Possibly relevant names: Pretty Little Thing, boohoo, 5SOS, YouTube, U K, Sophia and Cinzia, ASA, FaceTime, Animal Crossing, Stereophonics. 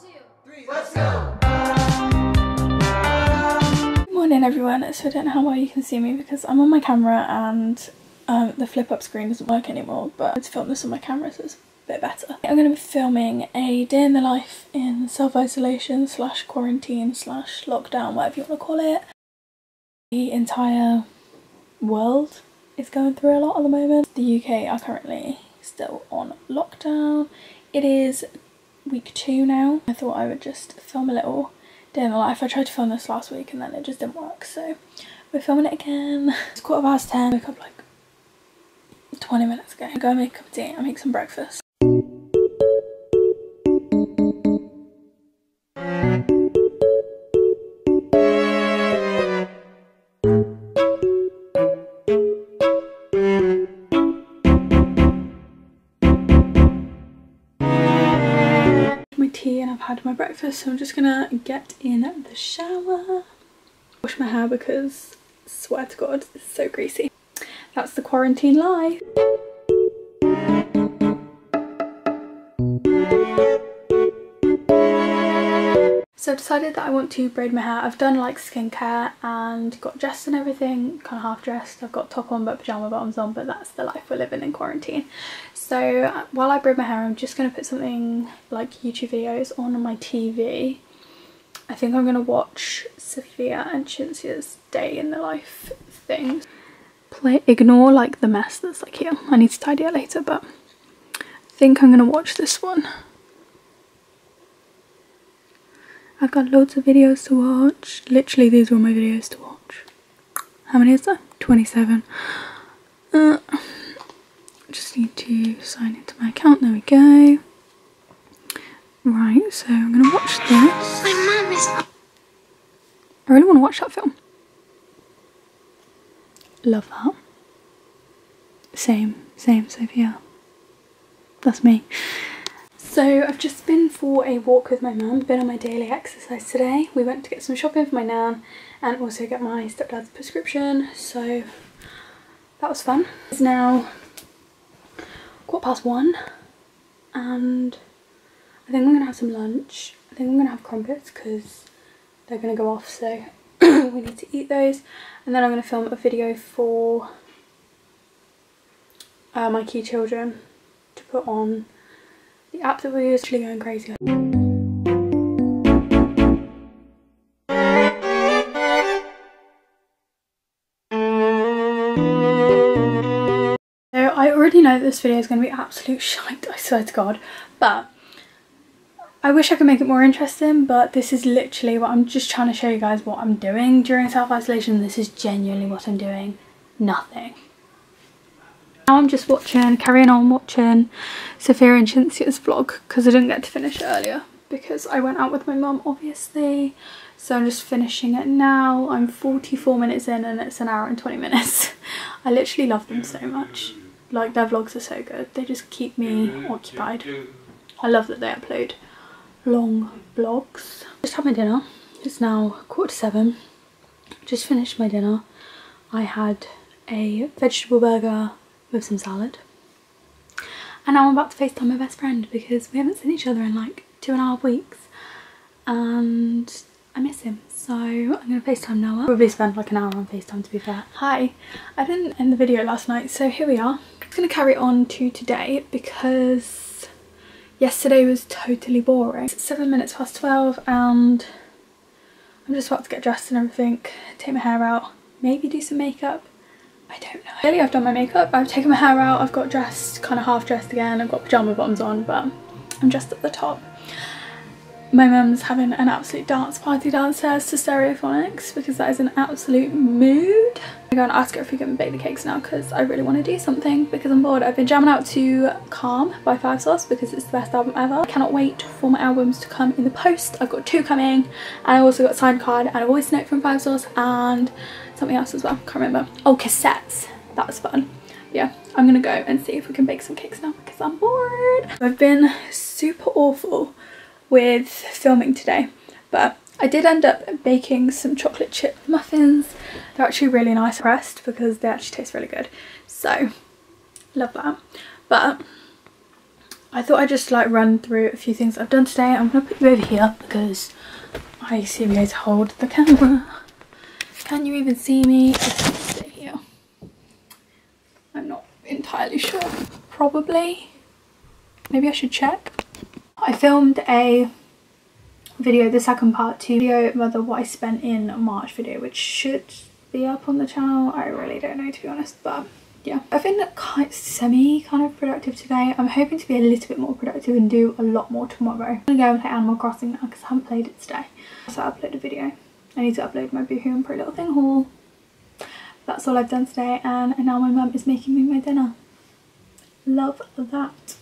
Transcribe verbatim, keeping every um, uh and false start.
two, three, let's go! Morning everyone, so I don't know how well you can see me because I'm on my camera and um, the flip-up screen doesn't work anymore, but I had to film this on my camera so it's a bit better. I'm going to be filming a day in the life in self-isolation slash quarantine slash lockdown, whatever you want to call it. The entire world is going through a lot at the moment. The U K are currently still on lockdown. It is week two now. I thought I would just film a little day in the life. I tried to film this last week and then it just didn't work, so we're filming it again. It's quarter past ten. I woke up like twenty minutes ago. I go and make a cup of tea. I make some breakfast. And I've had my breakfast, so I'm just gonna get in the shower, wash my hair because I swear to God it's so greasy. That's the quarantine life. So I've decided that I want to braid my hair. I've done like skincare and got dressed and everything, kind of half dressed. I've got top on but pyjama bottoms on, but that's the life we're living in quarantine. So while I braid my hair, I'm just going to put something like YouTube videos on my T V. I think I'm going to watch Sophia and Cinzia's day in the life thing. Play, ignore like the mess that's like here. I need to tidy it later, but I think I'm going to watch this one. I've got loads of videos to watch. Literally, these were my videos to watch. How many is there? twenty-seven. Uh, just need to sign into my account. There we go. Right, so I'm going to watch this. My mum is... I really want to watch that film. Love that. Same, same, Sophia. That's me. So I've just been for a walk with my mum, been on my daily exercise today. We went to get some shopping for my nan and also get my stepdad's prescription, so that was fun. It's now quarter past one and I think I'm going to have some lunch. I think I'm going to have crumpets because they're going to go off, so we need to eat those. And then I'm going to film a video for uh, my key children to put on the app that we use. Actually going crazy. So I already know that this video is going to be absolute shite, I swear to God, but I wish I could make it more interesting, but this is literally what I'm just trying to show you guys what I'm doing during self-isolation. This is genuinely what I'm doing. Nothing. Now I'm just watching, carrying on watching Sophia and Cinzia's vlog because I didn't get to finish earlier because I went out with my mum obviously, so I'm just finishing it now. I'm forty-four minutes in and it's an hour and twenty minutes. I literally love them so much, like their vlogs are so good, they just keep me occupied. I love that they upload long vlogs. Just had my dinner, it's now quarter to seven, just finished my dinner. I had a vegetable burger with some salad. And now I'm about to FaceTime my best friend because we haven't seen each other in like two and a half weeks and I miss him. So I'm going to FaceTime Noah. Probably spend like an hour on FaceTime to be fair. Hi, I didn't end the video last night, so here we are. I'm just going to carry on to today because yesterday was totally boring. It's seven minutes past twelve and I'm just about to get dressed and everything, take my hair out, maybe do some makeup. I don't know. Really, I've done my makeup, I've taken my hair out, I've got dressed, kind of half dressed again, I've got pyjama bottoms on, but I'm dressed at the top. My mum's having an absolute dance party downstairs to Stereophonics because that is an absolute mood. I'm going to ask her if we can bake the cakes now because I really want to do something because I'm bored. I've been jamming out to Calm by five S O S because it's the best album ever. I cannot wait for my albums to come in the post. I've got two coming and I also got a signed card and a voice note from five S O S and something else as well, can't remember. Oh, cassettes, that was fun. Yeah, I'm gonna go and see if we can bake some cakes now because I'm bored. I've been super awful with filming today, but I did end up baking some chocolate chip muffins. They're actually really nice pressed because they actually taste really good, so love that. But I thought I'd just like run through a few things I've done today. I'm going to put you over here because I seem to hold the camera. Can you even see me? Stay here. I'm not entirely sure. Probably. Maybe I should check. I filmed a video, the second part to video, rather what I spent in March video, which should be up on the channel. I really don't know, to be honest, but yeah. I've been quite semi kind of productive today. I'm hoping to be a little bit more productive and do a lot more tomorrow. I'm gonna go and play Animal Crossing now because I haven't played it today. So I upload a video. I need to upload my Boohoo and Pretty Little Thing haul. That's all I've done today, and now my mum is making me my dinner. Love that.